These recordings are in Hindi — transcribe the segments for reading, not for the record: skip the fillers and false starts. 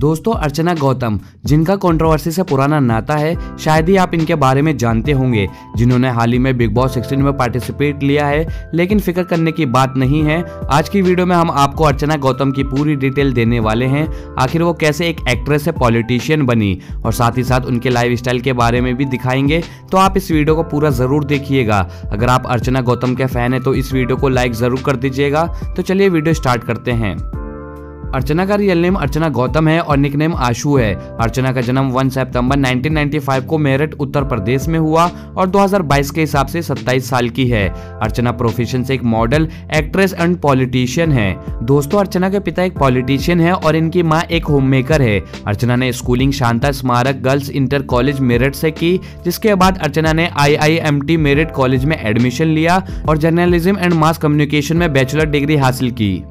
दोस्तों अर्चना गौतम, जिनका कंट्रोवर्सी से पुराना नाता है, शायद ही आप इनके बारे में जानते होंगे, जिन्होंने हाल ही में बिग बॉस 16 में पार्टिसिपेट लिया है। लेकिन फिक्र करने की बात नहीं है, आज की वीडियो में हम आपको अर्चना गौतम की पूरी डिटेल देने वाले हैं, आखिर वो कैसे एक एक्ट्रेस से पॉलिटिशियन बनी, और साथ ही साथ उनके लाइफ स्टाइल के बारे में भी दिखाएंगे। तो आप इस वीडियो को पूरा जरूर देखिएगा। अगर आप अर्चना गौतम के फैन है तो इस वीडियो को लाइक जरूर कर दीजिएगा। तो चलिए वीडियो स्टार्ट करते हैं। अर्चना का रियल नेम अर्चना गौतम है और निकनेम आशू है। अर्चना का जन्म 1 सितंबर 1995 को मेरठ उत्तर प्रदेश में हुआ और 2022 के हिसाब से 27 साल की है। अर्चना प्रोफेशन से एक मॉडल, एक्ट्रेस एंड पॉलिटिशियन है। दोस्तों अर्चना के पिता एक पॉलिटिशियन है और इनकी माँ एक होममेकर है। अर्चना ने स्कूलिंग शांता स्मारक गर्ल्स इंटर कॉलेज मेरठ से की, जिसके बाद अर्चना ने IIMT मेरठ कॉलेज में एडमिशन लिया और जर्नलिज्म एंड मास कम्युनिकेशन में बैचलर डिग्री हासिल की।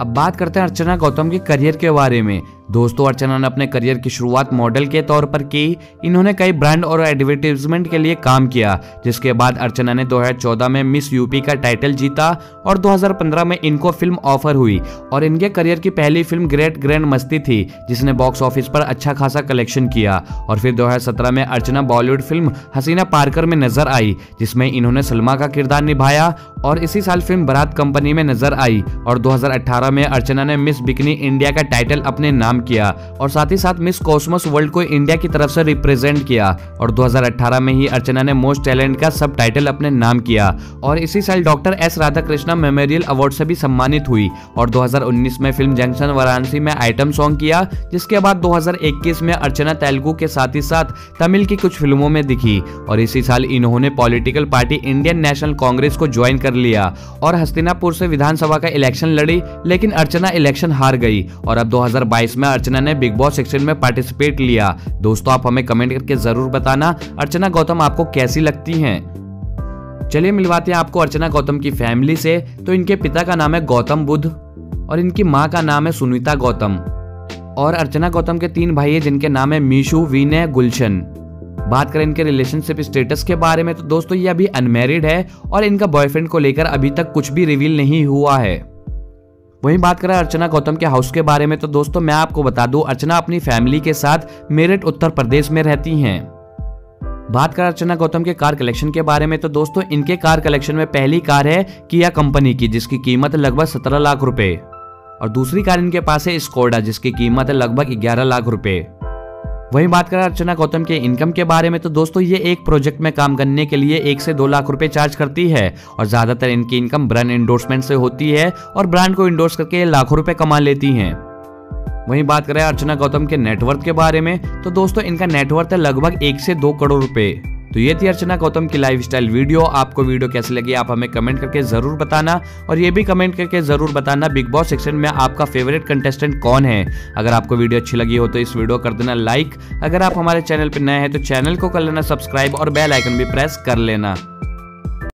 अब बात करते हैं अर्चना गौतम के करियर के बारे में। दोस्तों अर्चना ने अपने करियर की शुरुआत मॉडल के तौर पर की। इन्होंने कई ब्रांड और एडवर्टाइजमेंट के लिए काम किया, जिसके बाद अर्चना ने 2014 में मिस यूपी का टाइटल जीता और 2015 में इनको फिल्म ऑफर हुई और इनके करियर की पहली फिल्म ग्रेट ग्रैंड मस्ती थी, जिसने बॉक्स ऑफिस पर अच्छा खासा कलेक्शन किया। और फिर 2017 में अर्चना बॉलीवुड फिल्म हसीना पार्कर में नजर आई, जिसमें इन्होंने सलमा का किरदार निभाया और इसी साल फिल्म बारात कंपनी में नजर आई। और 2018 में अर्चना ने मिस बिकिनी इंडिया का टाइटल अपने नाम किया और साथ ही साथ मिस कॉस्मोस वर्ल्ड को इंडिया की तरफ से रिप्रेजेंट किया। और 2018 में ही अर्चना ने मोस्ट टैलेंट का सब टाइटल अपने नाम किया और इसी साल doctor S Radha Krishna memorial award से भी सम्मानित हुई। और 2019 में फिल्म जंक्शन वाराणसी में आइटम सॉन्ग किया, जिसके बाद 2021 में अर्चना तेलुगु के साथ ही साथ तमिल की कुछ फिल्मों में दिखी। और इसी साल इन्होंने पॉलिटिकल पार्टी इंडियन नेशनल कांग्रेस को ज्वाइन कर लिया और हस्तिनापुर से विधानसभा का इलेक्शन लड़ी, लेकिन अर्चना इलेक्शन हार गई। और अब 2022 में अर्चना ने बिग बॉस 16 में पार्टिसिपेट लिया। दोस्तों आप हमें कमेंट करके जरूर बताना अर्चना गौतम आपको कैसी लगती हैं। चलिए मिलवाते हैं आपको अर्चना गौतम की फैमिली से। तो इनके पिता का नाम है गौतम बुद्ध और इनकी माँ का नाम है सुनीता गौतम। और अर्चना गौतम के 3 भाई है, जिनके नाम है मीशू, विनय, गुलशन। बात करें इनके रिलेशनशिप स्टेटस के बारे में तो दोस्तों ये अभी अनमैरिड है और इनका बॉयफ्रेंड को लेकर अभी तक कुछ भी रिवील नहीं हुआ है। वहीं बात करें अर्चना गौतम के हाउस के बारे में तो दोस्तों मैं आपको बता दूं, अर्चना अपनी फैमिली के साथ मेरठ उत्तर प्रदेश में रहती हैं। बात करें अर्चना गौतम के कार कलेक्शन के बारे में तो दोस्तों इनके कार कलेक्शन में पहली कार है किया कंपनी की, जिसकी कीमत लगभग 17 लाख रुपए। और दूसरी कार इनके पास है स्कोडा, जिसकी कीमत है लगभग 11 लाख रुपए। वहीं बात करें अर्चना गौतम के इनकम के बारे में तो दोस्तों ये एक प्रोजेक्ट में काम करने के लिए 1 से 2 लाख रुपए चार्ज करती है और ज़्यादातर इनकी इनकम ब्रांड इंडोर्समेंट से होती है और ब्रांड को इंडोर्स करके ये लाखों रुपए कमा लेती हैं। वहीं बात करें अर्चना गौतम के नेटवर्थ के बारे में तो दोस्तों इनका नेटवर्थ है लगभग 1 से 2 करोड़ रुपए। तो ये थी अर्चना गौतम की लाइफस्टाइल वीडियो। आपको वीडियो कैसी लगी आप हमें कमेंट करके जरूर बताना और ये भी कमेंट करके जरूर बताना बिग बॉस 16 में आपका फेवरेट कंटेस्टेंट कौन है। अगर आपको वीडियो अच्छी लगी हो तो इस वीडियो कर देना लाइक। अगर आप हमारे चैनल पर नए हैं तो चैनल को कर लेना सब्सक्राइब और बेल आइकन भी प्रेस कर लेना।